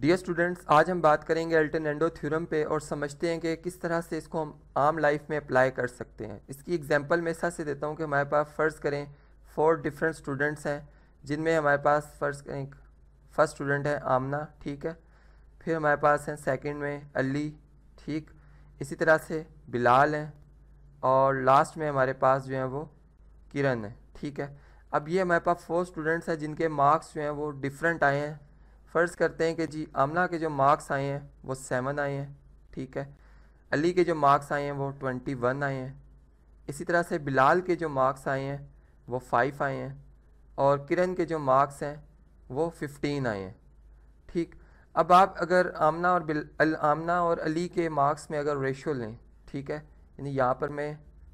Dear students, आज हम बात करेंगे अल्टरनेंडो थ्योरम पे और समझते हैं कि किस तरह से इसको हम आम लाइफ में अप्लाई कर सकते हैं। इसकी एग्जांपल मैं ऐसा से देता हूँ कि हमारे पास फ़र्ज़ करें 4 डिफरेंट स्टूडेंट्स हैं, जिनमें हमारे पास फ़र्ज़ करें फर्स्ट स्टूडेंट है आमना, ठीक है। फिर हमारे पास हैं सेकेंड में अली, ठीक, इसी तरह से बिलाल हैं और लास्ट में हमारे पास जो है वो किरण है, ठीक है। अब ये हमारे पास 4 स्टूडेंट्स हैं जिनके मार्क्स जो हैं वो डिफरेंट आए हैं। फ़र्ज़ करते हैं कि जी आमना के जो मार्क्स आए हैं वो 7 आए हैं, ठीक है। अली के जो मार्क्स आए हैं वो 21 आए हैं। इसी तरह से बिलाल के जो मार्क्स आए हैं वो 5 आए हैं और किरण के जो मार्क्स हैं वो 15 आए हैं, ठीक। अब आप अगर आमना और अली के मार्क्स में अगर रेशो लें, ठीक है, यानी यहाँ पर मैं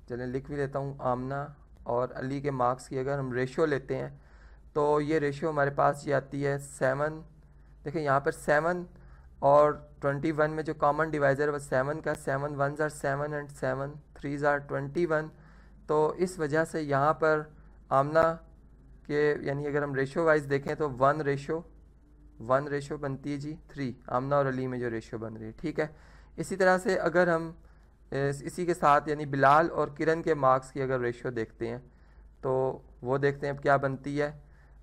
चलें लिख भी लेता हूँ, आमना और अली के मार्क्स की अगर हम रेशो लेते हैं तो ये रेशो हमारे पास ये आती है 7, देखिए यहाँ पर 7 और 21 में जो कॉमन डिवाइज़र वो 7 का, 7 1s are 7 and 7 3s are 21। तो इस वजह से यहाँ पर आमना के यानी अगर हम रेशो वाइज देखें तो 1 रेशो बनती है जी 3, आमना और अली में जो रेशो बन रही है, ठीक है। इसी तरह से अगर हम इसी के साथ यानी बिलाल और किरण के मार्क्स की अगर रेशो देखते हैं तो वो देखते हैं अब क्या बनती है।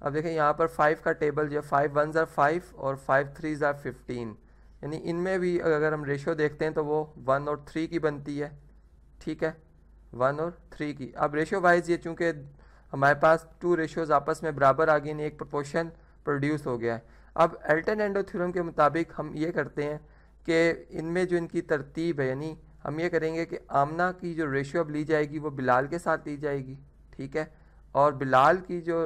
अब देखें यहाँ पर 5 का टेबल जो 5 1s are 5 और 5 3s are 15, यानी इनमें भी अगर हम रेशो देखते हैं तो वो 1 और 3 की बनती है, ठीक है, 1 और 3 की। अब रेशो वाइज ये चूँकि हमारे पास 2 रेशोज़ आपस में बराबर आ गए, यानी एक प्रोपोर्शन प्रोड्यूस हो गया है। अब अल्टरनेंडो थ्योरम के मुताबिक हम ये करते हैं कि इनमें जो इनकी तरतीब है, यानी हम ये करेंगे कि आमना की जो रेशो अब ली जाएगी वो बिलाल के साथ ली जाएगी, ठीक है, और बिलाल की जो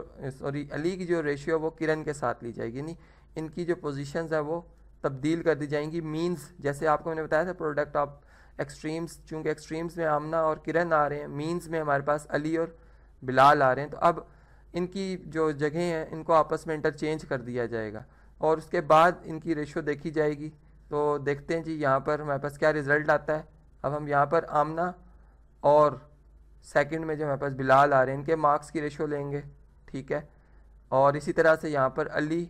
अली की जो रेशियो है वो किरण के साथ ली जाएगी, यानी इनकी जो पोजीशंस है वो तब्दील कर दी जाएंगी। मीन्स जैसे आपको मैंने बताया था प्रोडक्ट ऑफ एक्सट्रीम्स, चूँकि एक्सट्रीम्स में आमना और किरण आ रहे हैं, मीन्स में हमारे पास अली और बिलाल आ रहे हैं, तो अब इनकी जो जगह हैं इनको आपस में इंटरचेंज कर दिया जाएगा और उसके बाद इनकी रेशो देखी जाएगी। तो देखते हैं जी यहाँ पर हमारे पास क्या रिज़ल्ट आता है। अब हम यहाँ पर आमना और सेकंड में जो हमारे पास बिलाल आ रहे हैं इनके मार्क्स की रेशो लेंगे, ठीक है, और इसी तरह से यहाँ पर अली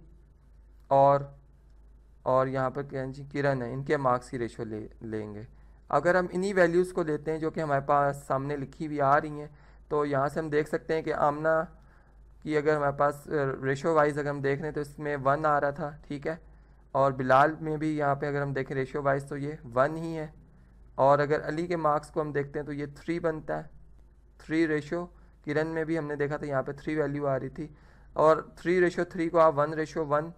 और यहाँ पर किरण है इनके मार्क्स की रेशो लेंगे। अगर हम इन्हीं वैल्यूज़ को लेते हैं जो कि हमारे पास सामने लिखी हुई आ रही हैं, तो यहाँ से हम देख सकते हैं कि आमना की अगर हमारे पास रेशो वाइज अगर हम देख रहे हैं तो इसमें 1 आ रहा था, ठीक है, और बिलाल में भी यहाँ पर अगर हम देखें रेशो वाइज तो ये 1 ही है, और अगर अली के मार्क्स को हम देखते हैं तो ये 3 बनता है, 3 रेशो। किरण में भी हमने देखा था यहाँ पे 3 वैल्यू आ रही थी, और 3 रेशो 3 को आप 1 रेशो 1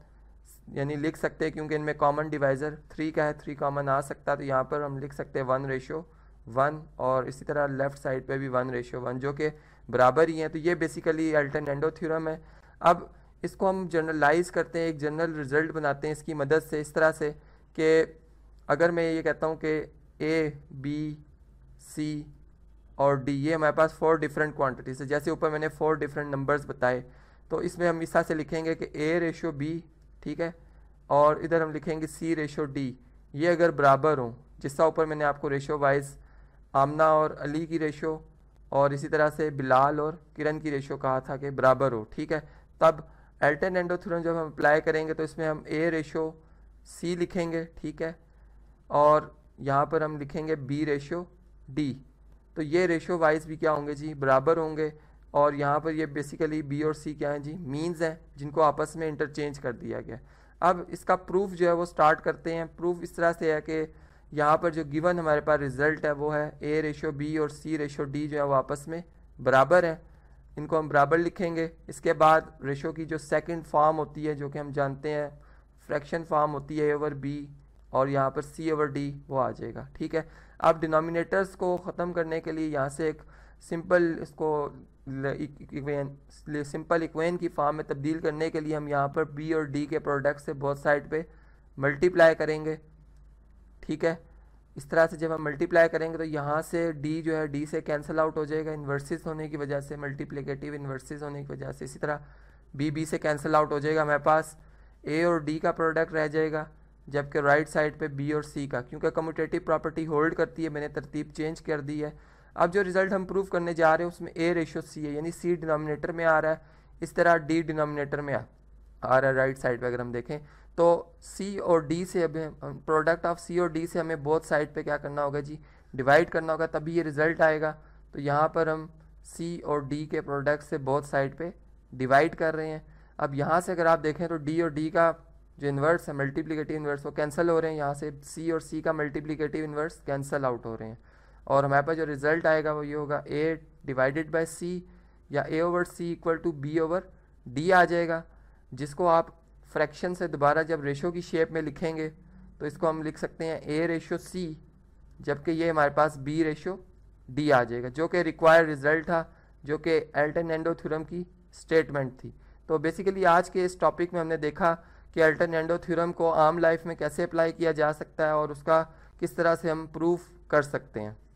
यानी लिख सकते हैं, क्योंकि इनमें कॉमन डिवाइज़र 3 का है, 3 कॉमन आ सकता है, तो यहाँ पर हम लिख सकते हैं 1 रेशो 1, और इसी तरह लेफ़्ट साइड पे भी 1 रेशो 1 जो कि बराबर ही हैं। तो ये बेसिकली अल्टरनेंडो थ्योरम है। अब इसको हम जनरलाइज़ करते हैं, एक जनरल रिज़ल्ट बनाते हैं इसकी मदद से, इस तरह से कि अगर मैं ये कहता हूँ कि A B C और D, ये हमारे पास 4 डिफरेंट क्वांटिटीज़ है, जैसे ऊपर मैंने 4 डिफरेंट नंबर्स बताए, तो इसमें हम इस तरह से लिखेंगे कि A रेशो B, ठीक है, और इधर हम लिखेंगे C रेशो D, ये अगर बराबर हों, जिस तरह ऊपर मैंने आपको रेशो वाइज आमना और अली की रेशो और इसी तरह से बिलाल और किरण की रेशो कहा था कि बराबर हो, ठीक है, तब अल्टरनेंडो थ्योरम जब हम अप्लाई करेंगे तो इसमें हम A रेशो C लिखेंगे, ठीक है, और यहाँ पर हम लिखेंगे B रेशो D, तो ये रेशो वाइज भी क्या होंगे जी, बराबर होंगे, और यहाँ पर ये बेसिकली B और C क्या हैं जी, मीन्स हैं जिनको आपस में इंटरचेंज कर दिया गया। अब इसका प्रूफ जो है वो स्टार्ट करते हैं। प्रूफ इस तरह से है कि यहाँ पर जो गिवन हमारे पास रिजल्ट है वो है A रेशो B और C रेशो D जो है वो आपस में बराबर हैं, इनको हम बराबर लिखेंगे। इसके बाद रेशो की जो सेकेंड फॉर्म होती है जो कि हम जानते हैं फ्रैक्शन फॉर्म होती है, A ओवर B और यहाँ पर C ओवर D वो आ जाएगा, ठीक है। अब डिनोमिनेटर्स को ख़त्म करने के लिए यहाँ से एक सिंपल इक्वेन की फॉर्म में तब्दील करने के लिए हम यहाँ पर B और D के प्रोडक्ट से बहुत साइड पे मल्टीप्लाई करेंगे, ठीक है। इस तरह से जब हम मल्टीप्लाई करेंगे तो यहाँ से D जो है D से कैंसिल आउट हो जाएगा इन्वर्सिस होने की वजह से, मल्टीप्लिकेटिव इन्वर्सिस होने की वजह से। इसी तरह B से कैंसिल आउट हो जाएगा, हमारे पास A और D का प्रोडक्ट रह जाएगा, जबकि राइट साइड पे B और C का, क्योंकि कम्यूटेटिव प्रॉपर्टी होल्ड करती है, मैंने तरतीब चेंज कर दी है। अब जो रिज़ल्ट हम प्रूव करने जा रहे हैं उसमें A रेशो C है, यानी C डिनोमिनेटर में आ रहा है, इस तरह D डिनोमिनेटर में आ रहा है राइट साइड पे अगर हम देखें तो सी और डी से, अब प्रोडक्ट ऑफ सी और डी से हमें बोथ साइड पे क्या करना होगा जी, डिवाइड करना होगा, तभी ये रिज़ल्ट आएगा। तो यहाँ पर हम सी और डी के प्रोडक्ट से बोथ साइड पे डिवाइड कर रहे हैं। अब यहाँ से अगर आप देखें तो डी और डी का जो इन्वर्स है मल्टीप्लिकेटिव इन्वर्स वो कैंसिल हो रहे हैं, यहाँ से सी और सी का मल्टीप्लिकेटिव इन्वर्स कैंसिल आउट हो रहे हैं, और हमारे पास जो रिज़ल्ट आएगा वो ये होगा ए डिवाइडेड बाय सी या A over C equal to B over D आ जाएगा, जिसको आप फ्रैक्शन से दोबारा जब रेशो की शेप में लिखेंगे तो इसको हम लिख सकते हैं ए रेशो सी, जबकि ये हमारे पास बी रेशो डी आ जाएगा, जो कि रिक्वायर्ड रिज़ल्ट था, जो कि अल्टरनेंडो थ्योरम की स्टेटमेंट थी। तो बेसिकली आज के इस टॉपिक में हमने देखा कि अल्टरनेंडो थ्योरम को आम लाइफ में कैसे अप्लाई किया जा सकता है और उसका किस तरह से हम प्रूफ कर सकते हैं।